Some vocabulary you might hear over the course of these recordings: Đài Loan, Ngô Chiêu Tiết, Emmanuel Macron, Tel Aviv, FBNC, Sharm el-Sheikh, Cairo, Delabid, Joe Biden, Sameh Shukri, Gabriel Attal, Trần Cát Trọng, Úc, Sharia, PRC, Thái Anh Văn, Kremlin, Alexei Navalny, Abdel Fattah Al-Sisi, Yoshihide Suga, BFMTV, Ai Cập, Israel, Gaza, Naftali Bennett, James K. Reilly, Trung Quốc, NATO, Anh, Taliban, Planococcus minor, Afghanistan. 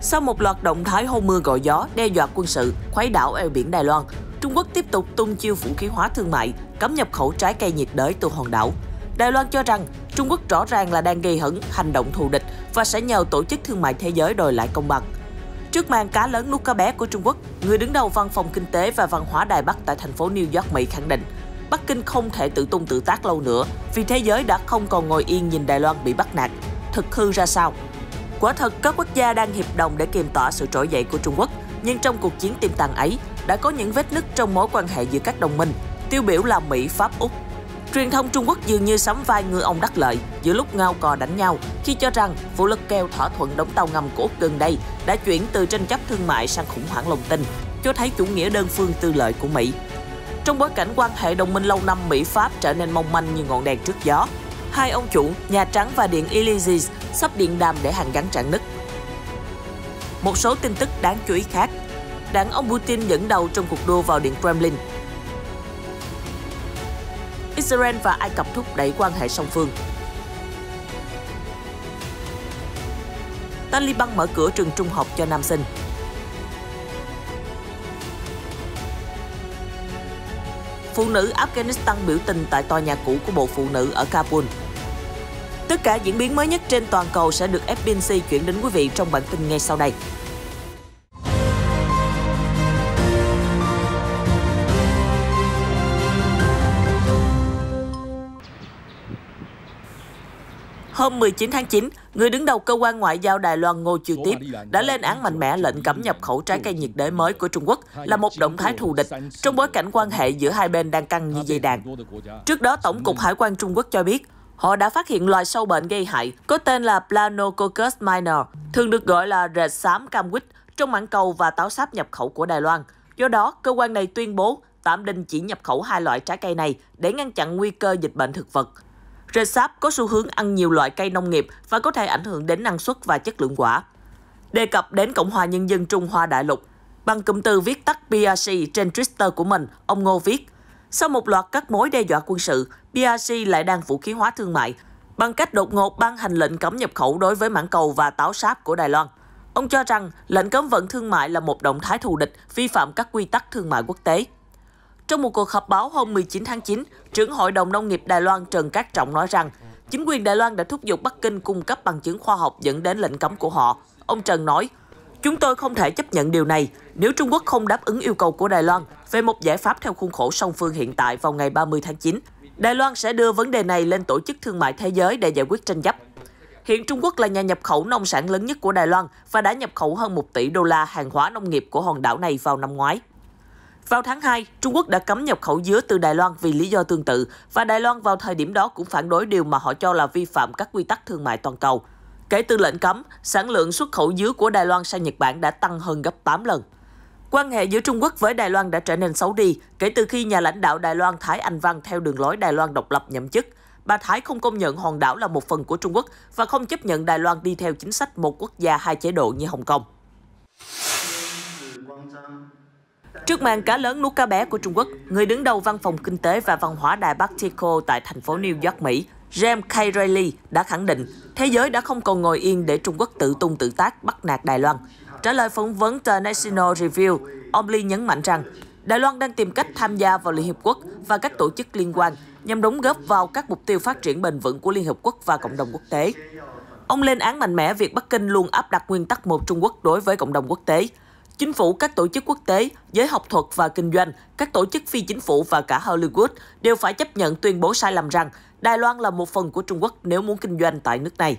Sau một loạt động thái hô mưa gọi gió đe dọa quân sự, khuấy đảo eo biển Đài Loan, Trung Quốc tiếp tục tung chiêu vũ khí hóa thương mại, cấm nhập khẩu trái cây nhiệt đới từ hòn đảo. Đài Loan cho rằng Trung Quốc rõ ràng là đang gây hấn, hành động thù địch và sẽ nhờ Tổ chức Thương mại Thế giới đòi lại công bằng. Trước màn cá lớn nuốt cá bé của Trung Quốc, người đứng đầu Văn phòng Kinh tế và Văn hóa Đài Bắc tại thành phố New York, Mỹ khẳng định Bắc Kinh không thể tự tung tự tác lâu nữa vì thế giới đã không còn ngồi yên nhìn Đài Loan bị bắt nạt. Thực hư ra sao? Quả thật, các quốc gia đang hiệp đồng để kiềm tỏa sự trỗi dậy của Trung Quốc, nhưng trong cuộc chiến tiềm tàng ấy đã có những vết nứt trong mối quan hệ giữa các đồng minh, tiêu biểu là Mỹ, Pháp, Úc. Truyền thông Trung Quốc dường như sắm vai ngư ông đắc lợi giữa lúc ngao cò đánh nhau khi cho rằng vụ lật kèo thỏa thuận đóng tàu ngầm của Úc gần đây đã chuyển từ tranh chấp thương mại sang khủng hoảng lòng tin, cho thấy chủ nghĩa đơn phương tư lợi của Mỹ. Trong bối cảnh quan hệ đồng minh lâu năm Mỹ-Pháp trở nên mong manh như ngọn đèn trước gió, hai ông chủ Nhà Trắng và Điện Elysee sắp điện đàm để hàn gắn rạn nứt. Một số tin tức đáng chú ý khác. Đảng ông Putin dẫn đầu trong cuộc đua vào Điện Kremlin. Israel và Ai Cập thúc đẩy quan hệ song phương. Taliban mở cửa trường trung học cho nam sinh. Phụ nữ Afghanistan biểu tình tại tòa nhà cũ của Bộ Phụ nữ ở Kabul. Tất cả diễn biến mới nhất trên toàn cầu sẽ được FBNC chuyển đến quý vị trong bản tin ngay sau đây. Hôm 19 tháng 9, người đứng đầu cơ quan ngoại giao Đài Loan Ngô Chiêu Tiết đã lên án mạnh mẽ lệnh cấm nhập khẩu trái cây nhiệt đới mới của Trung Quốc là một động thái thù địch trong bối cảnh quan hệ giữa hai bên đang căng như dây đàn. Trước đó, Tổng cục Hải quan Trung Quốc cho biết, họ đã phát hiện loài sâu bệnh gây hại có tên là Planococcus minor, thường được gọi là rệp xám cam quýt, trong mảng cầu và táo sáp nhập khẩu của Đài Loan. Do đó, cơ quan này tuyên bố tạm đình chỉ nhập khẩu hai loại trái cây này để ngăn chặn nguy cơ dịch bệnh thực vật. Rệp sáp có xu hướng ăn nhiều loại cây nông nghiệp và có thể ảnh hưởng đến năng suất và chất lượng quả. Đề cập đến Cộng hòa Nhân dân Trung Hoa Đại Lục, bằng cụm từ viết tắt PRC trên Twitter của mình, ông Ngô viết, sau một loạt các mối đe dọa quân sự, PRC lại đang vũ khí hóa thương mại bằng cách đột ngột ban hành lệnh cấm nhập khẩu đối với mảng cầu và táo sáp của Đài Loan. Ông cho rằng lệnh cấm vận thương mại là một động thái thù địch vi phạm các quy tắc thương mại quốc tế. Trong một cuộc họp báo hôm 19 tháng 9, trưởng Hội đồng Nông nghiệp Đài Loan Trần Cát Trọng nói rằng chính quyền Đài Loan đã thúc giục Bắc Kinh cung cấp bằng chứng khoa học dẫn đến lệnh cấm của họ. Ông Trần nói, chúng tôi không thể chấp nhận điều này nếu Trung Quốc không đáp ứng yêu cầu của Đài Loan về một giải pháp theo khuôn khổ song phương hiện tại vào ngày 30 tháng 9. Đài Loan sẽ đưa vấn đề này lên Tổ chức Thương mại Thế giới để giải quyết tranh chấp. Hiện Trung Quốc là nhà nhập khẩu nông sản lớn nhất của Đài Loan và đã nhập khẩu hơn 1 tỷ đô la hàng hóa nông nghiệp của hòn đảo này vào năm ngoái. Vào tháng 2, Trung Quốc đã cấm nhập khẩu dứa từ Đài Loan vì lý do tương tự, và Đài Loan vào thời điểm đó cũng phản đối điều mà họ cho là vi phạm các quy tắc thương mại toàn cầu. Kể từ lệnh cấm, sản lượng xuất khẩu dứa của Đài Loan sang Nhật Bản đã tăng hơn gấp 8 lần. Quan hệ giữa Trung Quốc với Đài Loan đã trở nên xấu đi kể từ khi nhà lãnh đạo Đài Loan Thái Anh Văn theo đường lối Đài Loan độc lập nhậm chức. Bà Thái không công nhận hòn đảo là một phần của Trung Quốc và không chấp nhận Đài Loan đi theo chính sách một quốc gia hai chế độ như Hồng Kông. Trước màn cá lớn nuốt cá bé của Trung Quốc, người đứng đầu Văn phòng Kinh tế và Văn hóa Đài Bắc Tico tại thành phố New York, Mỹ, James K. Reilly đã khẳng định thế giới đã không còn ngồi yên để Trung Quốc tự tung tự tác bắt nạt Đài Loan. Trả lời phỏng vấn tờ National Review, ông Lee nhấn mạnh rằng Đài Loan đang tìm cách tham gia vào Liên Hiệp Quốc và các tổ chức liên quan nhằm đóng góp vào các mục tiêu phát triển bền vững của Liên Hiệp Quốc và cộng đồng quốc tế. Ông lên án mạnh mẽ việc Bắc Kinh luôn áp đặt nguyên tắc một Trung Quốc đối với cộng đồng quốc tế. Chính phủ, các tổ chức quốc tế, giới học thuật và kinh doanh, các tổ chức phi chính phủ và cả Hollywood đều phải chấp nhận tuyên bố sai lầm rằng Đài Loan là một phần của Trung Quốc nếu muốn kinh doanh tại nước này.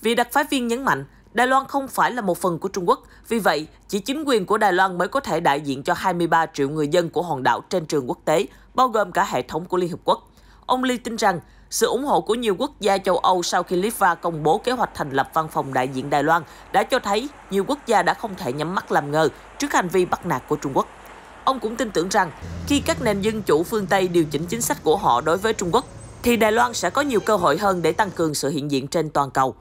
Vị đặc phái viên nhấn mạnh, Đài Loan không phải là một phần của Trung Quốc, vì vậy chỉ chính quyền của Đài Loan mới có thể đại diện cho 23 triệu người dân của hòn đảo trên trường quốc tế, bao gồm cả hệ thống của Liên Hiệp Quốc. Ông Lee tin rằng sự ủng hộ của nhiều quốc gia châu Âu sau khi Litva công bố kế hoạch thành lập văn phòng đại diện Đài Loan đã cho thấy nhiều quốc gia đã không thể nhắm mắt làm ngơ trước hành vi bắt nạt của Trung Quốc. Ông cũng tin tưởng rằng khi các nền dân chủ phương Tây điều chỉnh chính sách của họ đối với Trung Quốc, thì Đài Loan sẽ có nhiều cơ hội hơn để tăng cường sự hiện diện trên toàn cầu.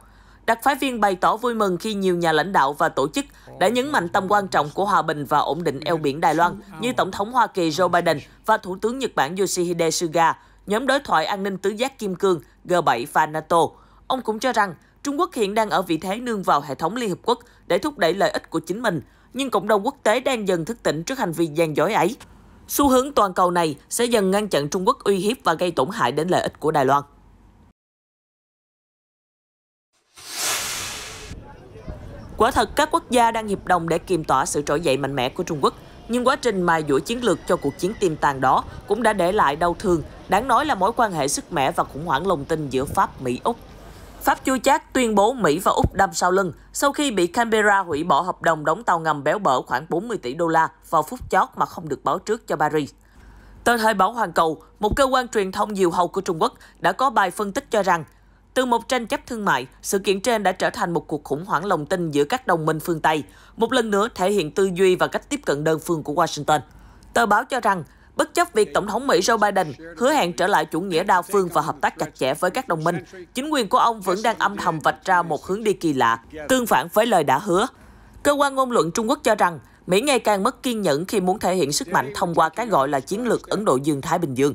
Đặc phái viên bày tỏ vui mừng khi nhiều nhà lãnh đạo và tổ chức đã nhấn mạnh tầm quan trọng của hòa bình và ổn định eo biển Đài Loan như Tổng thống Hoa Kỳ Joe Biden và Thủ tướng Nhật Bản Yoshihide Suga, nhóm đối thoại an ninh tứ giác kim cương G7 và NATO. Ông cũng cho rằng Trung Quốc hiện đang ở vị thế nương vào hệ thống Liên Hiệp Quốc để thúc đẩy lợi ích của chính mình, nhưng cộng đồng quốc tế đang dần thức tỉnh trước hành vi gian dối ấy. Xu hướng toàn cầu này sẽ dần ngăn chặn Trung Quốc uy hiếp và gây tổn hại đến lợi ích của Đài Loan. Quả thật, các quốc gia đang hiệp đồng để kiềm tỏa sự trỗi dậy mạnh mẽ của Trung Quốc, nhưng quá trình mài dũa chiến lược cho cuộc chiến tiềm tàng đó cũng đã để lại đau thương, đáng nói là mối quan hệ sức mẻ và khủng hoảng lòng tin giữa Pháp, Mỹ, Úc. Pháp chua chát tuyên bố Mỹ và Úc đâm sau lưng sau khi bị Canberra hủy bỏ hợp đồng đóng tàu ngầm béo bở khoảng 40 tỷ đô la vào phút chót mà không được báo trước cho Paris. Tờ Thời báo Hoàn Cầu, một cơ quan truyền thông diều hâu của Trung Quốc, đã có bài phân tích cho rằng từ một tranh chấp thương mại, sự kiện trên đã trở thành một cuộc khủng hoảng lòng tin giữa các đồng minh phương Tây, một lần nữa thể hiện tư duy và cách tiếp cận đơn phương của Washington. Tờ báo cho rằng, bất chấp việc Tổng thống Mỹ Joe Biden hứa hẹn trở lại chủ nghĩa đa phương và hợp tác chặt chẽ với các đồng minh, chính quyền của ông vẫn đang âm thầm vạch ra một hướng đi kỳ lạ, tương phản với lời đã hứa. Cơ quan ngôn luận Trung Quốc cho rằng, Mỹ ngày càng mất kiên nhẫn khi muốn thể hiện sức mạnh thông qua cái gọi là chiến lược Ấn Độ Dương-Thái Bình Dương.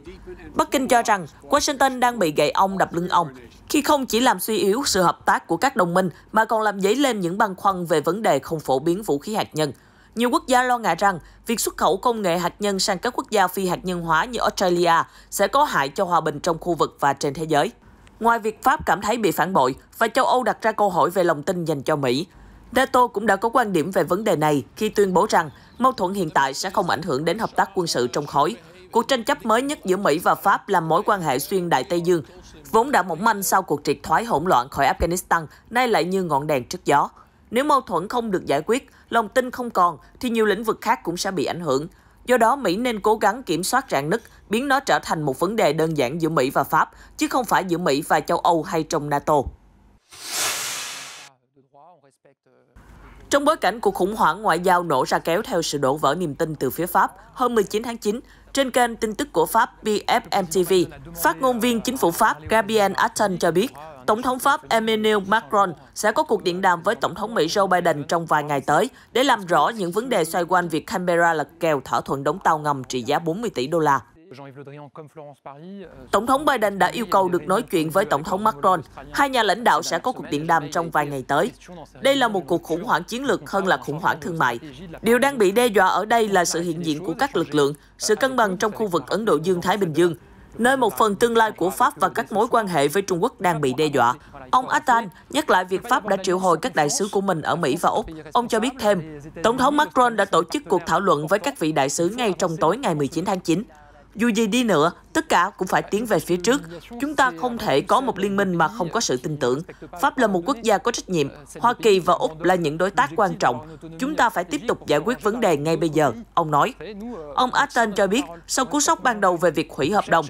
Bắc Kinh cho rằng Washington đang bị gậy ông đập lưng ông, khi không chỉ làm suy yếu sự hợp tác của các đồng minh mà còn làm dấy lên những băn khoăn về vấn đề không phổ biến vũ khí hạt nhân. Nhiều quốc gia lo ngại rằng việc xuất khẩu công nghệ hạt nhân sang các quốc gia phi hạt nhân hóa như Australia sẽ có hại cho hòa bình trong khu vực và trên thế giới. Ngoài việc Pháp cảm thấy bị phản bội và châu Âu đặt ra câu hỏi về lòng tin dành cho Mỹ, NATO cũng đã có quan điểm về vấn đề này khi tuyên bố rằng mâu thuẫn hiện tại sẽ không ảnh hưởng đến hợp tác quân sự trong khối. Cuộc tranh chấp mới nhất giữa Mỹ và Pháp làm mối quan hệ xuyên Đại Tây Dương, vốn đã mỏng manh sau cuộc triệt thoái hỗn loạn khỏi Afghanistan, nay lại như ngọn đèn trước gió. Nếu mâu thuẫn không được giải quyết, lòng tin không còn, thì nhiều lĩnh vực khác cũng sẽ bị ảnh hưởng. Do đó, Mỹ nên cố gắng kiểm soát rạn nứt, biến nó trở thành một vấn đề đơn giản giữa Mỹ và Pháp, chứ không phải giữa Mỹ và châu Âu hay trong NATO. Trong bối cảnh cuộc khủng hoảng ngoại giao nổ ra kéo theo sự đổ vỡ niềm tin từ phía Pháp, hôm 19 tháng 9, trên kênh tin tức của Pháp BFMTV, phát ngôn viên chính phủ Pháp Gabriel Attal cho biết, Tổng thống Pháp Emmanuel Macron sẽ có cuộc điện đàm với Tổng thống Mỹ Joe Biden trong vài ngày tới để làm rõ những vấn đề xoay quanh việc Canberra lật kèo thỏa thuận đóng tàu ngầm trị giá 40 tỷ đô la. Tổng thống Biden đã yêu cầu được nói chuyện với Tổng thống Macron. Hai nhà lãnh đạo sẽ có cuộc điện đàm trong vài ngày tới. Đây là một cuộc khủng hoảng chiến lược hơn là khủng hoảng thương mại. Điều đang bị đe dọa ở đây là sự hiện diện của các lực lượng, sự cân bằng trong khu vực Ấn Độ Dương-Thái Bình Dương, nơi một phần tương lai của Pháp và các mối quan hệ với Trung Quốc đang bị đe dọa. Ông Attal nhắc lại việc Pháp đã triệu hồi các đại sứ của mình ở Mỹ và Úc. Ông cho biết thêm, Tổng thống Macron đã tổ chức cuộc thảo luận với các vị đại sứ ngay trong tối ngày 19 tháng 9. Dù gì đi nữa, tất cả cũng phải tiến về phía trước. Chúng ta không thể có một liên minh mà không có sự tin tưởng. Pháp là một quốc gia có trách nhiệm. Hoa Kỳ và Úc là những đối tác quan trọng. Chúng ta phải tiếp tục giải quyết vấn đề ngay bây giờ, ông nói. Ông Attal cho biết, sau cú sốc ban đầu về việc hủy hợp đồng,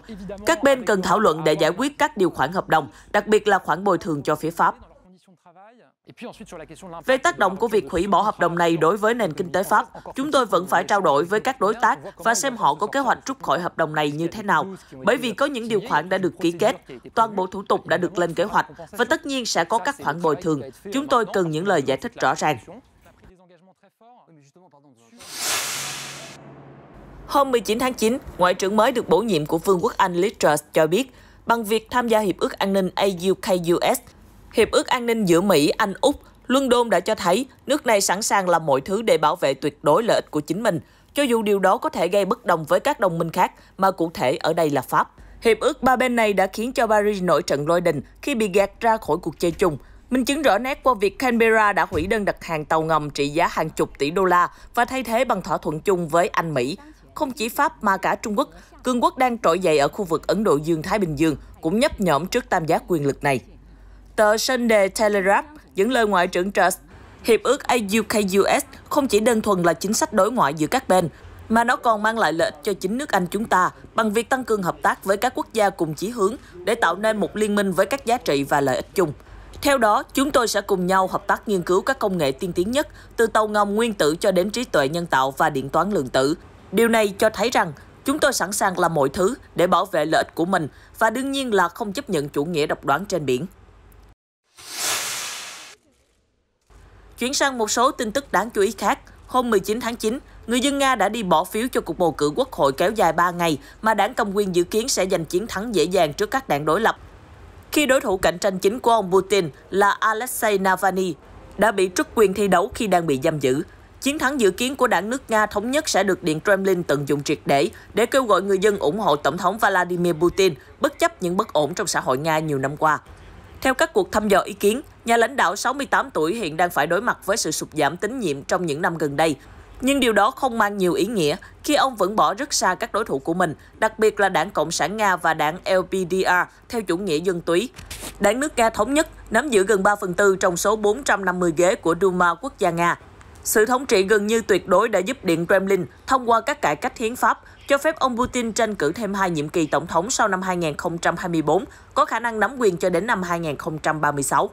các bên cần thảo luận để giải quyết các điều khoản hợp đồng, đặc biệt là khoản bồi thường cho phía Pháp. Về tác động của việc hủy bỏ hợp đồng này đối với nền kinh tế Pháp, chúng tôi vẫn phải trao đổi với các đối tác và xem họ có kế hoạch rút khỏi hợp đồng này như thế nào, bởi vì có những điều khoản đã được ký kết, toàn bộ thủ tục đã được lên kế hoạch và tất nhiên sẽ có các khoản bồi thường. Chúng tôi cần những lời giải thích rõ ràng. Hôm 19 tháng 9, Ngoại trưởng mới được bổ nhiệm của Vương quốc Anh Liz Truss cho biết, bằng việc tham gia Hiệp ước An ninh AUKUS, Hiệp ước An ninh giữa Mỹ, Anh, Úc, London đã cho thấy nước này sẵn sàng làm mọi thứ để bảo vệ tuyệt đối lợi ích của chính mình, cho dù điều đó có thể gây bất đồng với các đồng minh khác, mà cụ thể ở đây là Pháp. Hiệp ước ba bên này đã khiến cho Paris nổi trận lôi đình khi bị gạt ra khỏi cuộc chơi chung. Minh chứng rõ nét qua việc Canberra đã hủy đơn đặt hàng tàu ngầm trị giá hàng chục tỷ đô la và thay thế bằng thỏa thuận chung với Anh, Mỹ. Không chỉ Pháp mà cả Trung Quốc, cường quốc đang trỗi dậy ở khu vực Ấn Độ Dương-Thái Bình Dương cũng nhấp nhổm trước tam giác quyền lực này. Tờ Sunday Telegraph dẫn lời Ngoại trưởng Truss, Hiệp ước AUKUS không chỉ đơn thuần là chính sách đối ngoại giữa các bên, mà nó còn mang lại lợi ích cho chính nước Anh chúng ta bằng việc tăng cường hợp tác với các quốc gia cùng chí hướng để tạo nên một liên minh với các giá trị và lợi ích chung. Theo đó, chúng tôi sẽ cùng nhau hợp tác nghiên cứu các công nghệ tiên tiến nhất, từ tàu ngầm nguyên tử cho đến trí tuệ nhân tạo và điện toán lượng tử. Điều này cho thấy rằng, chúng tôi sẵn sàng làm mọi thứ để bảo vệ lợi ích của mình và đương nhiên là không chấp nhận chủ nghĩa độc đoán trên biển. Chuyển sang một số tin tức đáng chú ý khác, hôm 19 tháng 9, người dân Nga đã đi bỏ phiếu cho cuộc bầu cử quốc hội kéo dài 3 ngày mà đảng cầm quyền dự kiến sẽ giành chiến thắng dễ dàng trước các đảng đối lập. khi đối thủ cạnh tranh chính của ông Putin là Alexei Navalny đã bị truất quyền thi đấu khi đang bị giam giữ. Chiến thắng dự kiến của đảng nước Nga Thống nhất sẽ được Điện Kremlin tận dụng triệt để kêu gọi người dân ủng hộ Tổng thống Vladimir Putin bất chấp những bất ổn trong xã hội Nga nhiều năm qua. Theo các cuộc thăm dò ý kiến, nhà lãnh đạo 68 tuổi hiện đang phải đối mặt với sự sụt giảm tín nhiệm trong những năm gần đây. Nhưng điều đó không mang nhiều ý nghĩa khi ông vẫn bỏ rất xa các đối thủ của mình, đặc biệt là đảng Cộng sản Nga và đảng LPDR theo chủ nghĩa dân túy. Đảng nước Nga Thống nhất nắm giữ gần 3/4 trong số 450 ghế của Duma quốc gia Nga. Sự thống trị gần như tuyệt đối đã giúp Điện Kremlin thông qua các cải cách hiến pháp, cho phép ông Putin tranh cử thêm 2 nhiệm kỳ tổng thống sau năm 2024, có khả năng nắm quyền cho đến năm 2036.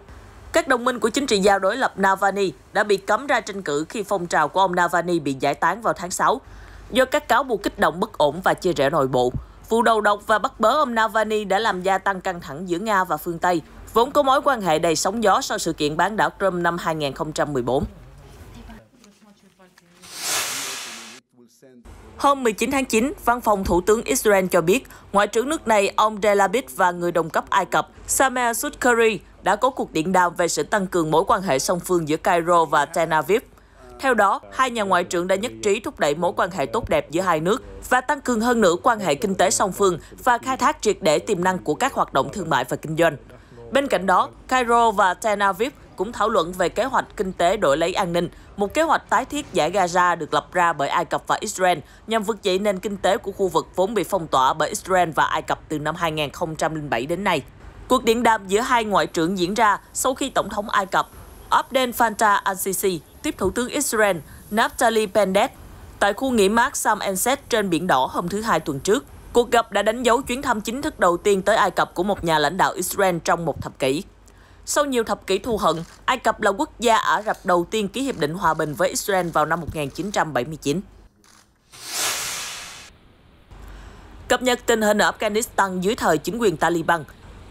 Các đồng minh của chính trị gia đối lập Navalny đã bị cấm ra tranh cử khi phong trào của ông Navalny bị giải tán vào tháng 6, do các cáo buộc kích động bất ổn và chia rẽ nội bộ. Vụ đầu độc và bắt bớ ông Navalny đã làm gia tăng căng thẳng giữa Nga và phương Tây, vốn có mối quan hệ đầy sóng gió sau sự kiện bán đảo Crimea năm 2014. Hôm 19 tháng 9, Văn phòng Thủ tướng Israel cho biết, Ngoại trưởng nước này ông Delabid và người đồng cấp Ai Cập Sameh Shukri đã có cuộc điện đàm về sự tăng cường mối quan hệ song phương giữa Cairo và Tel Aviv. Theo đó, hai nhà ngoại trưởng đã nhất trí thúc đẩy mối quan hệ tốt đẹp giữa hai nước và tăng cường hơn nữa quan hệ kinh tế song phương và khai thác triệt để tiềm năng của các hoạt động thương mại và kinh doanh. Bên cạnh đó, Cairo và Tel Aviv cũng thảo luận về kế hoạch kinh tế đổi lấy an ninh, một kế hoạch tái thiết giải Gaza được lập ra bởi Ai Cập và Israel nhằm vực dậy nền kinh tế của khu vực vốn bị phong tỏa bởi Israel và Ai Cập từ năm 2007 đến nay. Cuộc điện đàm giữa hai ngoại trưởng diễn ra sau khi Tổng thống Ai Cập Abdel Fattah al-Sisi tiếp Thủ tướng Israel Naftali Bennett tại khu nghỉ mát Sharm el-Sheikh trên Biển Đỏ hôm thứ Hai tuần trước. Cuộc gặp đã đánh dấu chuyến thăm chính thức đầu tiên tới Ai Cập của một nhà lãnh đạo Israel trong một thập kỷ. Sau nhiều thập kỷ thù hận, Ai Cập là quốc gia Ả Rập đầu tiên ký hiệp định hòa bình với Israel vào năm 1979. Cập nhật tình hình ở Afghanistan dưới thời chính quyền Taliban.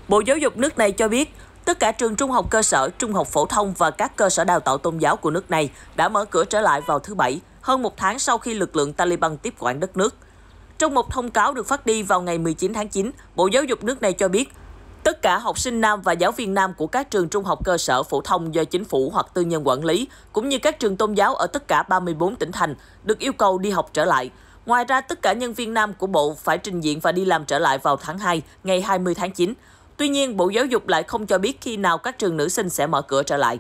Bộ Giáo dục nước này cho biết, tất cả trường trung học cơ sở, trung học phổ thông và các cơ sở đào tạo tôn giáo của nước này đã mở cửa trở lại vào thứ Bảy, hơn một tháng sau khi lực lượng Taliban tiếp quản đất nước. Trong một thông cáo được phát đi vào ngày 19 tháng 9, Bộ Giáo dục nước này cho biết, tất cả học sinh nam và giáo viên nam của các trường trung học cơ sở phổ thông do chính phủ hoặc tư nhân quản lý, cũng như các trường tôn giáo ở tất cả 34 tỉnh thành, được yêu cầu đi học trở lại. Ngoài ra, tất cả nhân viên nam của bộ phải trình diện và đi làm trở lại vào tháng 2, ngày 20 tháng 9. Tuy nhiên, Bộ Giáo dục lại không cho biết khi nào các trường nữ sinh sẽ mở cửa trở lại.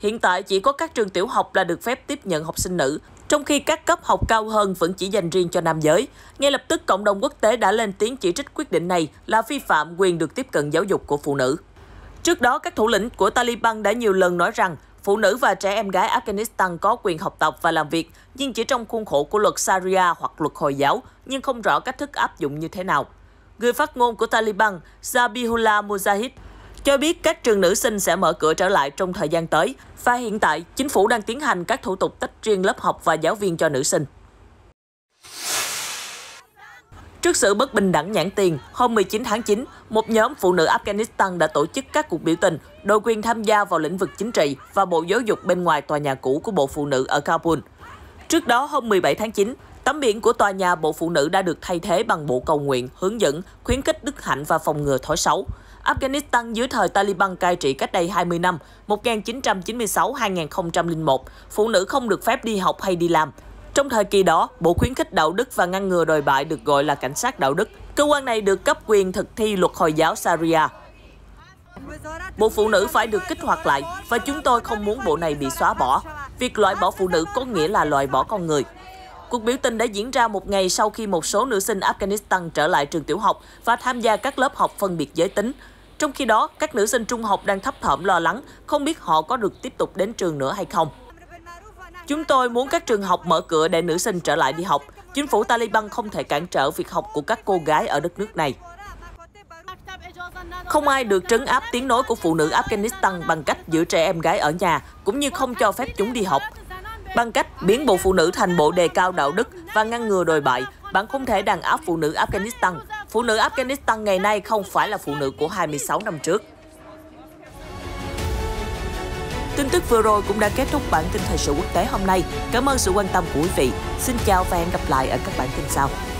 Hiện tại, chỉ có các trường tiểu học là được phép tiếp nhận học sinh nữ, trong khi các cấp học cao hơn vẫn chỉ dành riêng cho nam giới. Ngay lập tức, cộng đồng quốc tế đã lên tiếng chỉ trích quyết định này là vi phạm quyền được tiếp cận giáo dục của phụ nữ. Trước đó, các thủ lĩnh của Taliban đã nhiều lần nói rằng phụ nữ và trẻ em gái Afghanistan có quyền học tập và làm việc, nhưng chỉ trong khuôn khổ của luật Sharia hoặc luật Hồi giáo, nhưng không rõ cách thức áp dụng như thế nào. Người phát ngôn của Taliban, Zabihullah Mujahid, cho biết các trường nữ sinh sẽ mở cửa trở lại trong thời gian tới và hiện tại chính phủ đang tiến hành các thủ tục tách riêng lớp học và giáo viên cho nữ sinh. Trước sự bất bình đẳng nhãn tiền, hôm 19 tháng 9, một nhóm phụ nữ Afghanistan đã tổ chức các cuộc biểu tình đòi quyền tham gia vào lĩnh vực chính trị và Bộ Giáo dục bên ngoài tòa nhà cũ của Bộ Phụ nữ ở Kabul. Trước đó, hôm 17 tháng 9, tấm biển của tòa nhà Bộ Phụ nữ đã được thay thế bằng bộ cầu nguyện, hướng dẫn, khuyến khích đức hạnh và phòng ngừa thói xấu. Afghanistan dưới thời Taliban cai trị cách đây 20 năm, 1996-2001, phụ nữ không được phép đi học hay đi làm. Trong thời kỳ đó, Bộ Khuyến khích Đạo đức và Ngăn ngừa đồi bại được gọi là Cảnh sát Đạo đức. Cơ quan này được cấp quyền thực thi luật Hồi giáo Sharia. Bộ Phụ nữ phải được kích hoạt lại và chúng tôi không muốn bộ này bị xóa bỏ. Việc loại bỏ phụ nữ có nghĩa là loại bỏ con người. Cuộc biểu tình đã diễn ra một ngày sau khi một số nữ sinh Afghanistan trở lại trường tiểu học và tham gia các lớp học phân biệt giới tính. Trong khi đó, các nữ sinh trung học đang thấp thỏm lo lắng, không biết họ có được tiếp tục đến trường nữa hay không. Chúng tôi muốn các trường học mở cửa để nữ sinh trở lại đi học. Chính phủ Taliban không thể cản trở việc học của các cô gái ở đất nước này. Không ai được trấn áp tiếng nói của phụ nữ Afghanistan bằng cách giữ trẻ em gái ở nhà, cũng như không cho phép chúng đi học. Bằng cách biến Bộ Phụ nữ thành bộ đề cao đạo đức và ngăn ngừa đồi bại, bạn không thể đàn áp phụ nữ Afghanistan. Phụ nữ Afghanistan ngày nay không phải là phụ nữ của 26 năm trước. Tin tức vừa rồi cũng đã kết thúc bản tin thời sự quốc tế hôm nay. Cảm ơn sự quan tâm của quý vị. Xin chào và hẹn gặp lại ở các bản tin sau.